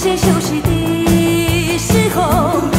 谁休息的时候。